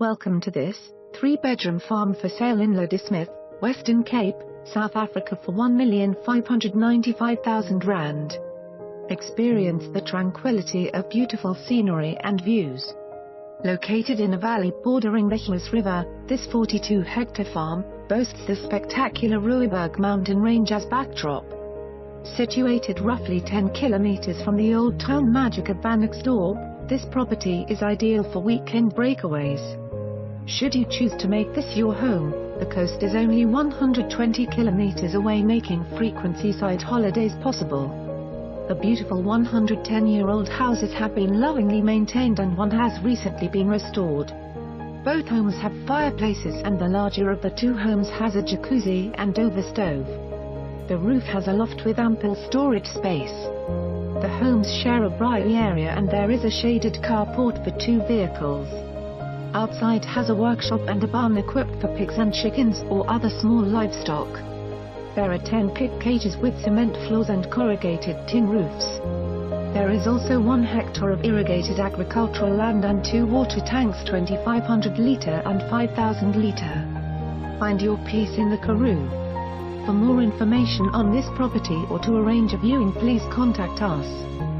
Welcome to this 3-bedroom farm for sale in Ladismith, Western Cape, South Africa for R1,595,000. Experience the tranquility of beautiful scenery and views. Located in a valley bordering the Huis River, this 42-hectare farm boasts the spectacular Rooiberg mountain range as backdrop. Situated roughly 10 kilometers from the old town magic of Van Wyksdorp, this property is ideal for weekend breakaways. Should you choose to make this your home, the coast is only 120 kilometers away, making frequent seaside holidays possible. The beautiful 110-year-old houses have been lovingly maintained and one has recently been restored. Both homes have fireplaces and the larger of the two homes has a jacuzzi and overstove. The roof has a loft with ample storage space. The homes share a braai area and there is a shaded carport for 2 vehicles. Outside has a workshop and a barn equipped for pigs and chickens or other small livestock. There are 10 pig cages with cement floors and corrugated tin roofs. There is also 1 hectare of irrigated agricultural land and 2 water tanks, 2,500 litre and 5,000 litre. Find your peace in the Karoo. For more information on this property or to arrange a viewing, please contact us.